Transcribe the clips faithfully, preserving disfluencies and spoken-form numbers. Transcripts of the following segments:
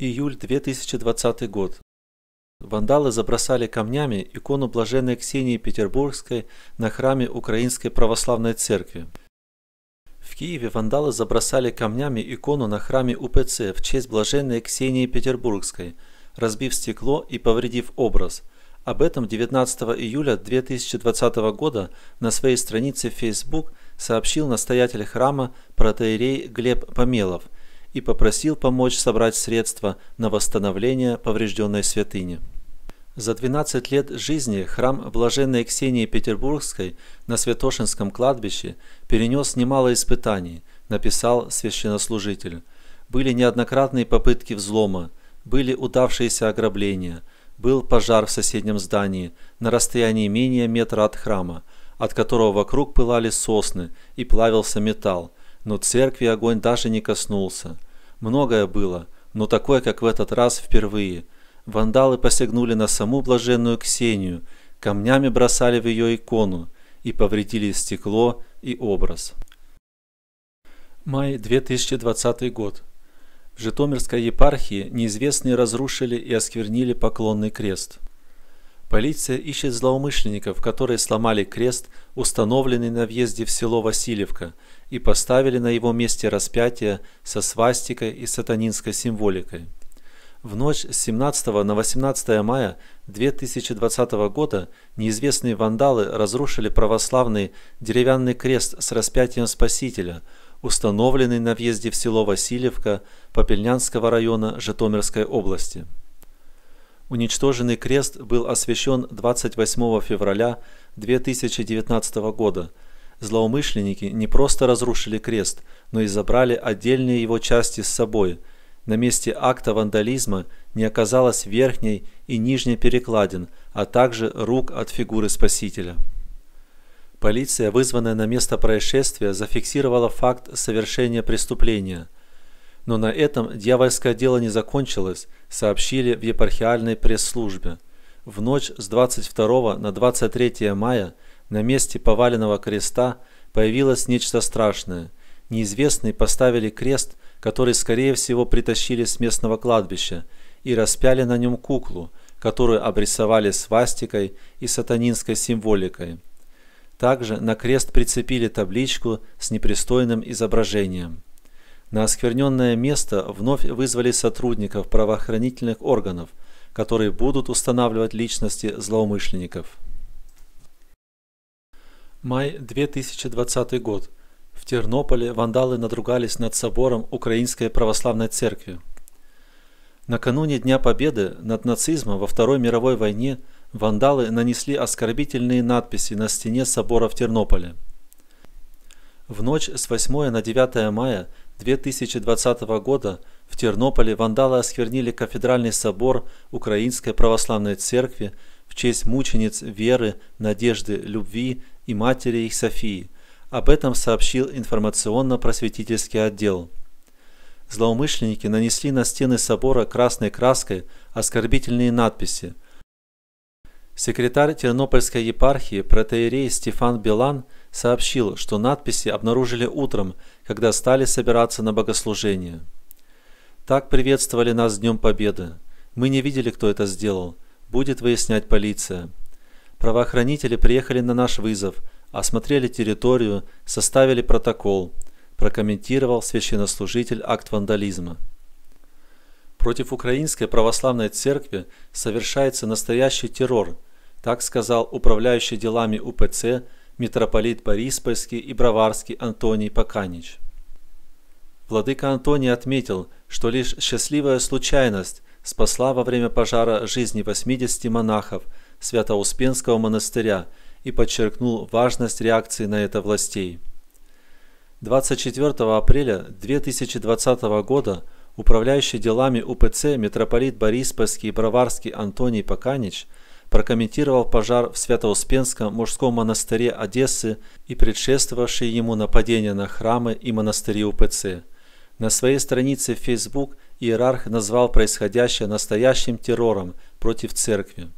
Июль две тысячи двадцатый год. Вандалы забросали камнями икону блаженной Ксении Петербургской на храме Украинской Православной Церкви. В Киеве вандалы забросали камнями икону на храме УПЦ в честь блаженной Ксении Петербургской, разбив стекло и повредив образ. Об этом девятнадцатого июля две тысячи двадцатого года на своей странице в Facebook сообщил настоятель храма протоиерей Глеб Помелов и попросил помочь собрать средства на восстановление поврежденной святыни. За двенадцать лет жизни храм блаженной Ксении Петербургской на Святошинском кладбище перенес немало испытаний, написал священнослужитель. Были неоднократные попытки взлома, были удавшиеся ограбления, был пожар в соседнем здании на расстоянии менее метра от храма, от которого вокруг пылали сосны и плавился металл, но церкви огонь даже не коснулся. Многое было, но такое, как в этот раз, впервые. Вандалы посягнули на саму блаженную Ксению, камнями бросали в ее икону и повредили стекло и образ. Май две тысячи двадцатый год. В Житомирской епархии неизвестные разрушили и осквернили поклонный крест. Полиция ищет злоумышленников, которые сломали крест, установленный на въезде в село Васильевка, и поставили на его месте распятие со свастикой и сатанинской символикой. В ночь с семнадцатого на восемнадцатое мая две тысячи двадцатого года неизвестные вандалы разрушили православный деревянный крест с распятием Спасителя, установленный на въезде в село Васильевка Попельнянского района Житомирской области. Уничтоженный крест был освящен двадцать восьмого февраля две тысячи девятнадцатого года. Злоумышленники не просто разрушили крест, но и забрали отдельные его части с собой. На месте акта вандализма не оказалось верхней и нижней перекладин, а также рук от фигуры Спасителя. Полиция, вызванная на место происшествия, зафиксировала факт совершения преступления. Но на этом дьявольское дело не закончилось, сообщили в епархиальной пресс-службе. В ночь с двадцать второго на двадцать третье мая на месте поваленного креста появилось нечто страшное. Неизвестные поставили крест, который, скорее всего, притащили с местного кладбища, и распяли на нем куклу, которую обрисовали свастикой и сатанинской символикой. Также на крест прицепили табличку с непристойным изображением. На оскверненное место вновь вызвали сотрудников правоохранительных органов, которые будут устанавливать личности злоумышленников. Май две тысячи двадцатый год. В Тернополе вандалы надругались над собором Украинской Православной Церкви. Накануне Дня Победы над нацизмом во Второй мировой войне вандалы нанесли оскорбительные надписи на стене собора в Тернополе. В ночь с восьмого на девятое мая две тысячи двадцатого года в Тернополе вандалы осквернили кафедральный собор Украинской Православной Церкви в честь мучениц веры, надежды, любви и матери их Софии. Об этом сообщил информационно-просветительский отдел. Злоумышленники нанесли на стены собора красной краской оскорбительные надписи. Секретарь Тернопольской епархии протоиерей Стефан Белан сообщил, что надписи обнаружили утром, когда стали собираться на богослужение. «Так приветствовали нас с Днем Победы. Мы не видели, кто это сделал. Будет выяснять полиция. Правоохранители приехали на наш вызов, осмотрели территорию, составили протокол», прокомментировал священнослужитель акт вандализма. Против Украинской Православной Церкви совершается настоящий террор, так сказал управляющий делами УПЦ митрополит Бориспольский и Броварский Антоний Паканич. Владыка Антоний отметил, что лишь счастливая случайность спасла во время пожара жизни восьмидесяти монахов Свято-Успенского монастыря и подчеркнул важность реакции на это властей. двадцать четвертого апреля две тысячи двадцатого года управляющий делами УПЦ митрополит Бориспольский и Броварский Антоний Паканич прокомментировал пожар в Свято-Успенском мужском монастыре Одессы и предшествовавшие ему нападения на храмы и монастыри УПЦ. На своей странице в Facebook иерарх назвал происходящее настоящим террором против церкви.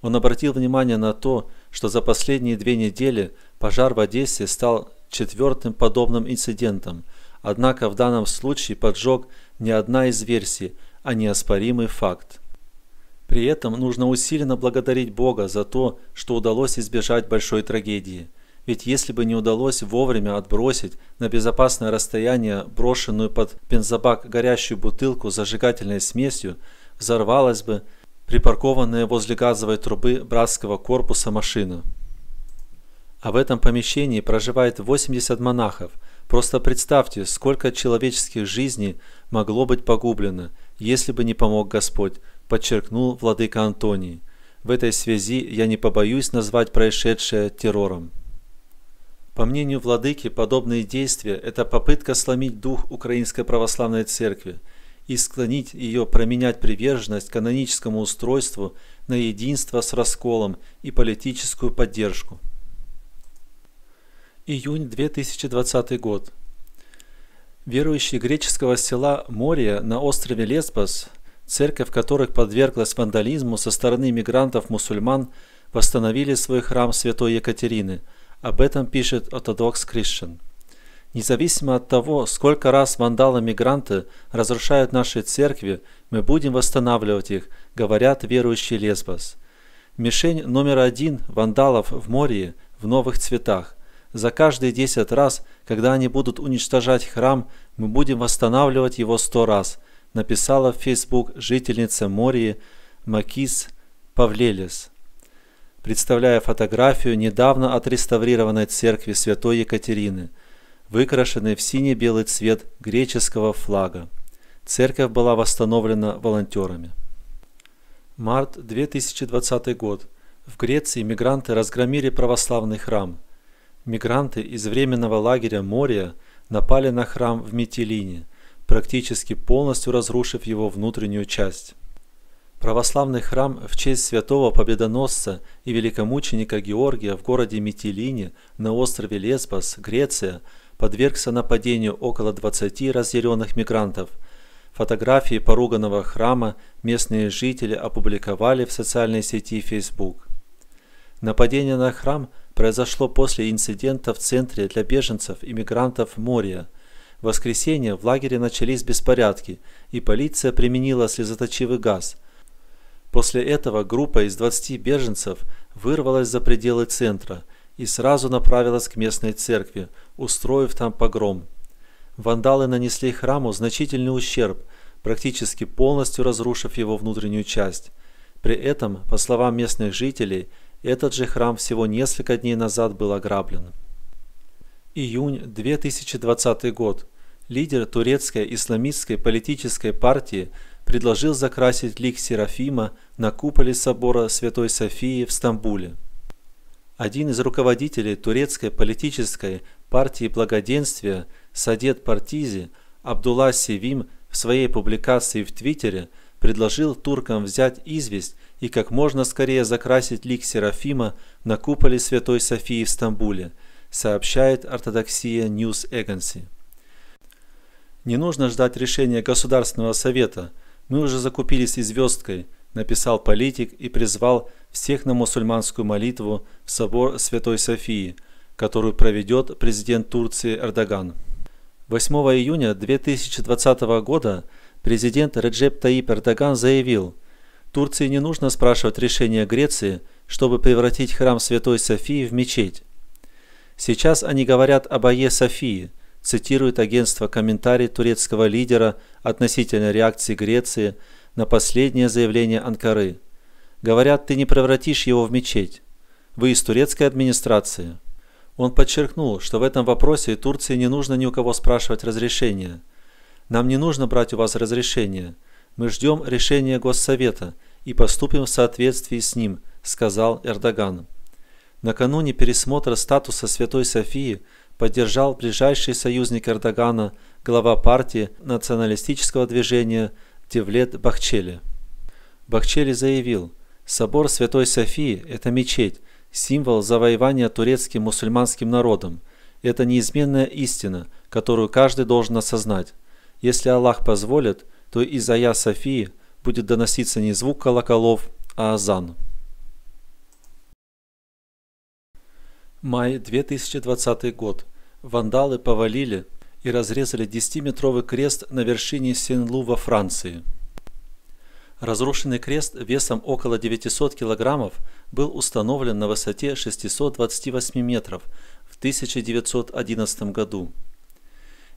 Он обратил внимание на то, что за последние две недели пожар в Одессе стал четвертым подобным инцидентом, однако в данном случае поджог не одна из версий, а неоспоримый факт. При этом нужно усиленно благодарить Бога за то, что удалось избежать большой трагедии. Ведь если бы не удалось вовремя отбросить на безопасное расстояние брошенную под бензобак горящую бутылку с зажигательной смесью, взорвалась бы припаркованная возле газовой трубы братского корпуса машина. А в этом помещении проживает восемьдесят монахов. Просто представьте, сколько человеческих жизней могло быть погублено, если бы не помог Господь, подчеркнул владыка Антоний. В этой связи я не побоюсь назвать происшедшее террором. По мнению владыки, подобные действия – это попытка сломить дух Украинской Православной Церкви и склонить ее променять приверженность каноническому устройству на единство с расколом и политическую поддержку. Июнь две тысячи двадцатый год. Верующие греческого села Мория на острове Лесбос, церковь которых подверглась вандализму со стороны мигрантов-мусульман, восстановили свой храм Святой Екатерины. Об этом пишет Orthodox Christian. Независимо от того, сколько раз вандалы-мигранты разрушают наши церкви, мы будем восстанавливать их, говорят верующие Лесбос. Мишень номер один вандалов в Мории в новых цветах. За каждые десять раз, когда они будут уничтожать храм, мы будем восстанавливать его сто раз, написала в Facebook жительница Мории Макис Павлелис, представляя фотографию недавно отреставрированной церкви Святой Екатерины, выкрашенной в синий-белый цвет греческого флага. Церковь была восстановлена волонтерами. Март две тысячи двадцатый год. В Греции мигранты разгромили православный храм. Мигранты из временного лагеря Мория напали на храм в Митилини, практически полностью разрушив его внутреннюю часть. Православный храм в честь святого победоносца и великомученика Георгия в городе Митилини на острове Лесбос, Греция, подвергся нападению около двадцати разъяренных мигрантов. Фотографии поруганного храма местные жители опубликовали в социальной сети Facebook. Нападение на храм произошло после инцидента в центре для беженцев и мигрантов Мория. В воскресенье в лагере начались беспорядки, и полиция применила слезоточивый газ. После этого группа из двадцати беженцев вырвалась за пределы центра и сразу направилась к местной церкви, устроив там погром. Вандалы нанесли храму значительный ущерб, практически полностью разрушив его внутреннюю часть. При этом, по словам местных жителей, этот же храм всего несколько дней назад был ограблен. Июнь две тысячи двадцатый год. Лидер турецкой исламистской политической партии предложил закрасить лик Серафима на куполе собора Святой Софии в Стамбуле. Один из руководителей турецкой политической партии благоденствия Садет Партизи Абдулла Севим в своей публикации в Твиттере предложил туркам взять известь и как можно скорее закрасить лик Серафима на куполе Святой Софии в Стамбуле, сообщает Orthodoxia News Agency. «Не нужно ждать решения Государственного совета, мы уже закупились и звездкой», написал политик и призвал всех на мусульманскую молитву в собор Святой Софии, которую проведет президент Турции Эрдоган. восьмого июня две тысячи двадцатого года президент Реджеп Таип Эрдоган заявил: «Турции не нужно спрашивать решения Греции, чтобы превратить храм Святой Софии в мечеть. Сейчас они говорят об Айе Софии», цитирует агентство комментарий турецкого лидера относительно реакции Греции на последнее заявление Анкары. «Говорят, ты не превратишь его в мечеть. Вы из турецкой администрации». Он подчеркнул, что в этом вопросе Турции не нужно ни у кого спрашивать разрешения. «Нам не нужно брать у вас разрешение. Мы ждем решения Госсовета и поступим в соответствии с ним», сказал Эрдоган. Накануне пересмотра статуса Святой Софии поддержал ближайший союзник Эрдогана, глава партии националистического движения Девлет Бахчели. Бахчели заявил: «Собор Святой Софии – это мечеть, символ завоевания турецким мусульманским народом. Это неизменная истина, которую каждый должен осознать. Если Аллах позволит, то из Айя Софии будет доноситься не звук колоколов, а азан». Май две тысячи двадцатый год. Вандалы повалили и разрезали десятиметровый крест на вершине Сен-Лу во Франции. Разрушенный крест весом около девятисот килограммов был установлен на высоте шестисот двадцати восьми метров в тысяча девятьсот одиннадцатом году.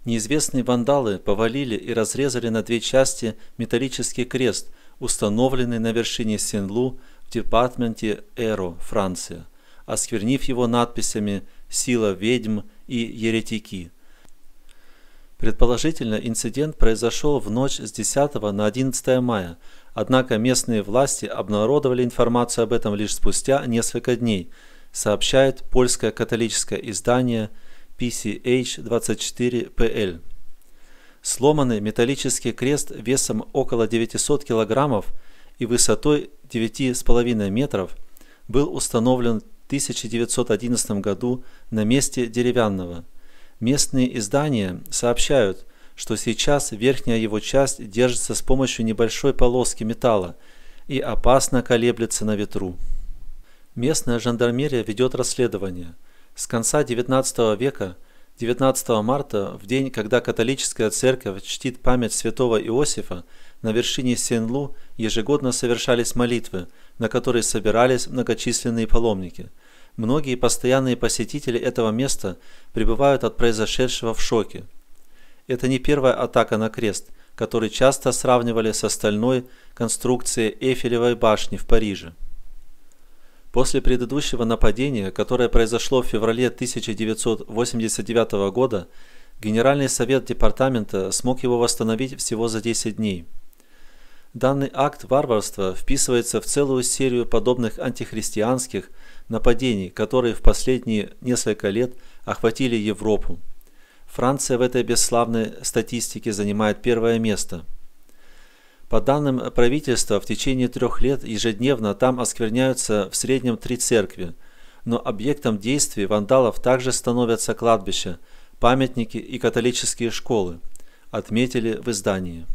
Неизвестные вандалы повалили и разрезали на две части металлический крест, установленный на вершине Сен-Лу в департаменте Эро, Франция, осквернив его надписями «Сила ведьм» и «Еретики». Предположительно, инцидент произошел в ночь с десятого на одиннадцатое мая, однако местные власти обнародовали информацию об этом лишь спустя несколько дней, сообщает польское католическое издание пи си эйч двадцать четыре пи эл. Сломанный металлический крест весом около девятисот килограммов и высотой девяти с половиной метров был установлен в тысяча девятьсот одиннадцатом году на месте деревянного. Местные издания сообщают, что сейчас верхняя его часть держится с помощью небольшой полоски металла и опасно колеблется на ветру. Местная жандармерия ведет расследование. С конца девятнадцатого века, девятнадцатого марта, в день, когда католическая церковь чтит память святого Иосифа, на вершине Сен-Лу ежегодно совершались молитвы, на которые собирались многочисленные паломники. Многие постоянные посетители этого места пребывают от произошедшего в шоке. Это не первая атака на крест, который часто сравнивали с остальной конструкцией Эйфелевой башни в Париже. После предыдущего нападения, которое произошло в феврале тысяча девятьсот восемьдесят девятого года, Генеральный совет департамента смог его восстановить всего за десять дней. Данный акт варварства вписывается в целую серию подобных антихристианских нападений, которые в последние несколько лет охватили Европу. Франция в этой бесславной статистике занимает первое место. По данным правительства, в течение трех лет ежедневно там оскверняются в среднем три церкви, но объектом действий вандалов также становятся кладбища, памятники и католические школы, отметили в издании.